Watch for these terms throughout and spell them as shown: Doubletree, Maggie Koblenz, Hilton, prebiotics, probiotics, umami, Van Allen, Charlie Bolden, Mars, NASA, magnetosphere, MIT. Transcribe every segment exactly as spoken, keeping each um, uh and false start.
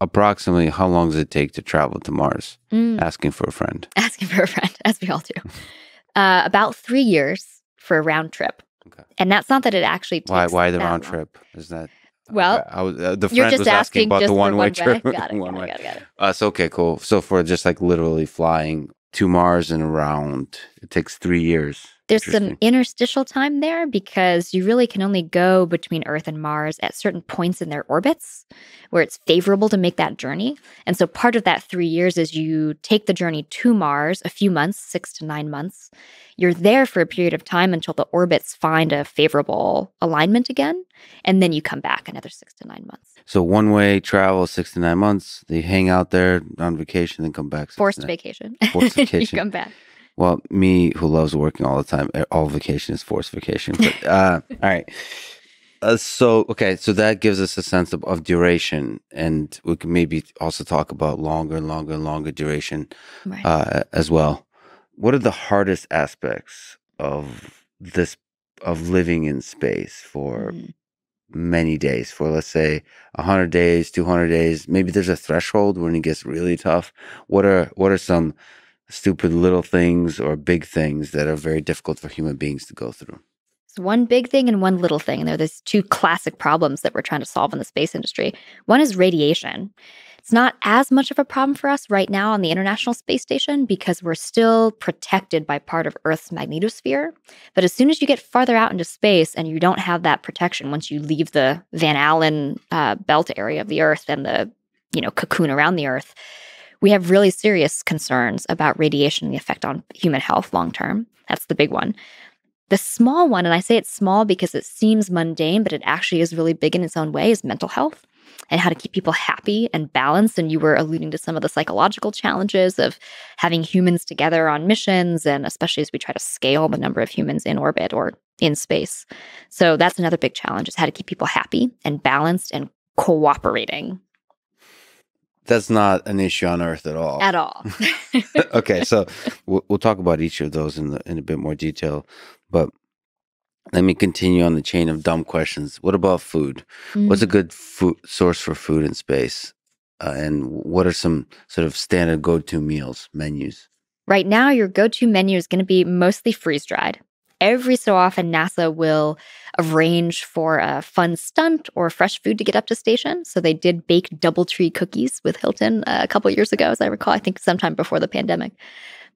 approximately how long does it take to travel to Mars? Mm. Asking for a friend. Asking for a friend, as we all do. Uh, about three years for a round trip. Okay. And that's not that it actually takes why, why the round long. Trip? Is that... Well, I, I was, uh, the friend was asking about the one-way trip. Got it, got it, got it. Uh, so, okay, cool. So for just like literally flying to Mars and around, it takes three years. There's some interstitial time there because you really can only go between Earth and Mars at certain points in their orbits where it's favorable to make that journey. And so part of that three years is you take the journey to Mars a few months, six to nine months. You're there for a period of time until the orbits find a favorable alignment again. And then you come back another six to nine months. So one-way travel, six to nine months. They hang out there on vacation and come back. Forced vacation. Forced vacation. You come back. Well, me who loves working all the time, all vacation is forced vacation. But, uh, all right. Uh, so, okay. So that gives us a sense of, of duration. And we can maybe also talk about longer and longer and longer duration right. uh, as well. What are the hardest aspects of this, of living in space for mm. many days? For, let's say, one hundred days, two hundred days, maybe there's a threshold when it gets really tough. What are, what are some... stupid little things or big things that are very difficult for human beings to go through? It's one big thing and one little thing. And there are these two classic problems that we're trying to solve in the space industry. One is radiation. It's not as much of a problem for us right now on the International Space Station because we're still protected by part of Earth's magnetosphere. But as soon as you get farther out into space and you don't have that protection, once you leave the Van Allen uh, belt area of the Earth and the, you know, cocoon around the Earth, we have really serious concerns about radiation and the effect on human health long-term. That's the big one. The small one, and I say it's small because it seems mundane, but it actually is really big in its own way, is mental health and how to keep people happy and balanced. And you were alluding to some of the psychological challenges of having humans together on missions, and especially as we try to scale the number of humans in orbit or in space. So that's another big challenge, is how to keep people happy and balanced and cooperating. That's not an issue on Earth at all. At all. Okay, so we'll, we'll talk about each of those in, the, in a bit more detail. But let me continue on the chain of dumb questions. What about food? Mm. What's a good food source for food in space? Uh, and what are some sort of standard go-to meals, menus? Right now, your go-to menu is going to be mostly freeze-dried. Every so often, NASA will arrange for a fun stunt or fresh food to get up to station. So they did bake Doubletree cookies with Hilton uh, a couple years ago, as I recall, I think sometime before the pandemic.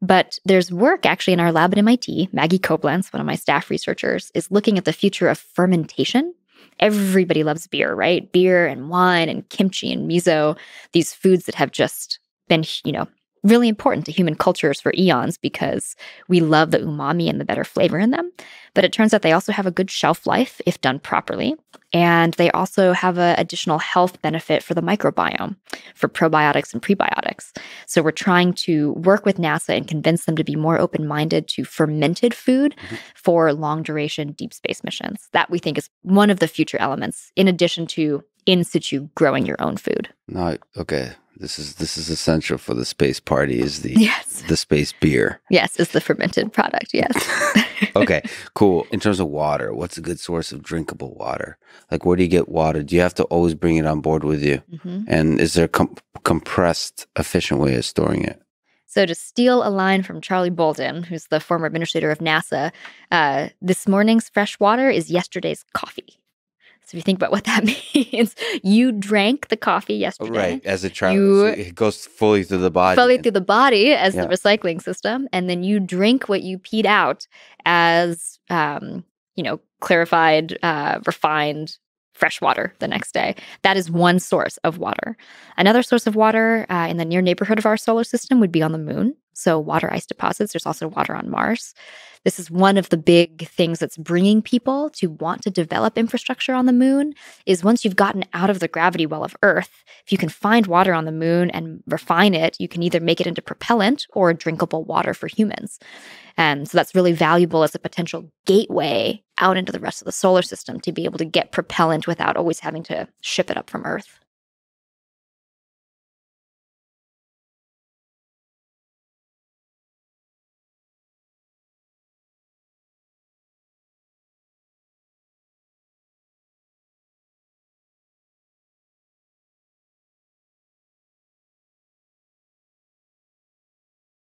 But there's work actually in our lab at M I T. Maggie Koblenz, one of my staff researchers, is looking at the future of fermentation. Everybody loves beer, right? Beer and wine and kimchi and miso, these foods that have just been, you know, really important to human cultures for eons because we love the umami and the better flavor in them. But it turns out they also have a good shelf life if done properly. And they also have an additional health benefit for the microbiome, for probiotics and prebiotics. So we're trying to work with NASA and convince them to be more open-minded to fermented food mm-hmm. for long-duration deep space missions. That we think is one of the future elements, in addition to in situ growing your own food. No, okay. This is this is essential for the space party, is the yes. the space beer. Yes, it's the fermented product, yes. Okay, cool. In terms of water, what's a good source of drinkable water? Like, where do you get water? Do you have to always bring it on board with you? Mm-hmm. And is there a com compressed, efficient way of storing it? So to steal a line from Charlie Bolden, who's the former administrator of NASA, uh, this morning's fresh water is yesterday's coffee. So if you think about what that means, you drank the coffee yesterday. Right, as it travels, it goes fully through the body. Fully through the body as yeah. the recycling system. And then you drink what you peed out as, um, you know, clarified, uh, refined fresh water the next day. That is one source of water. Another source of water uh, in the near neighborhood of our solar system would be on the moon. So water ice deposits. There's also water on Mars. This is one of the big things that's bringing people to want to develop infrastructure on the moon, is once you've gotten out of the gravity well of Earth, if you can find water on the moon and refine it, you can either make it into propellant or drinkable water for humans. And so that's really valuable as a potential gateway out into the rest of the solar system, to be able to get propellant without always having to ship it up from Earth.